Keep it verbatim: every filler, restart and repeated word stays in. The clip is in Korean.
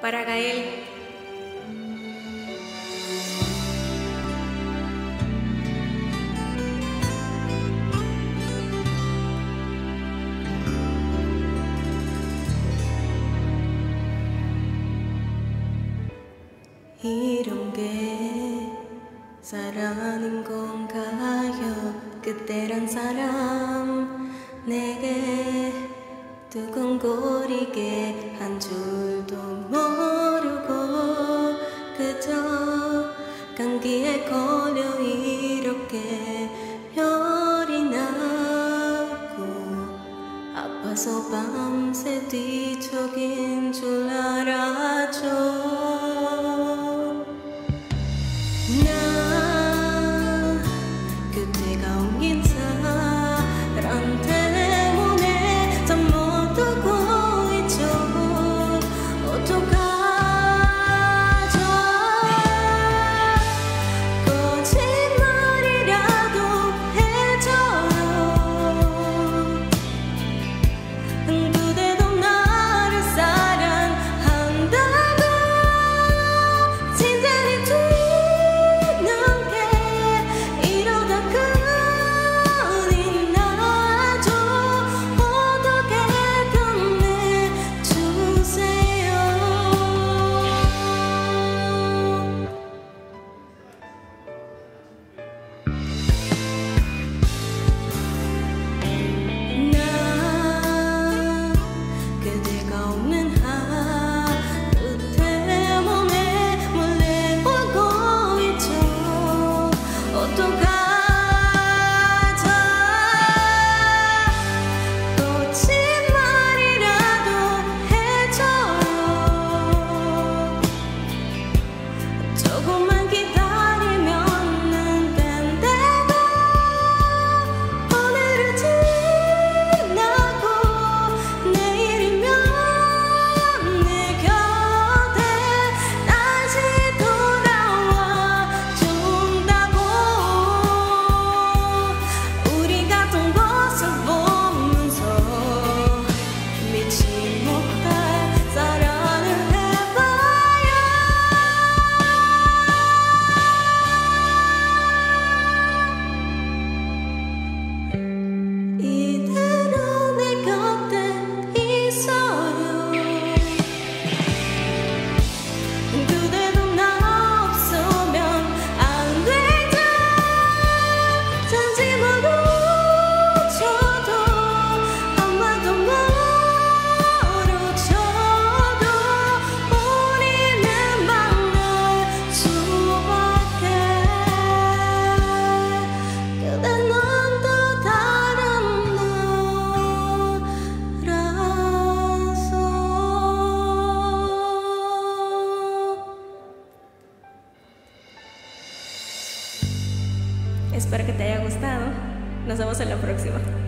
para Gael. 이런 게 사랑하는 건가요? 그때란 사람 내게 두근거리게 한 줄도 모르고 그저 감기에 걸려 이렇게 열이 나고 아파서 밤새 뒤척인 줄 알았죠. Espero que te haya gustado. Nos vemos en la próxima.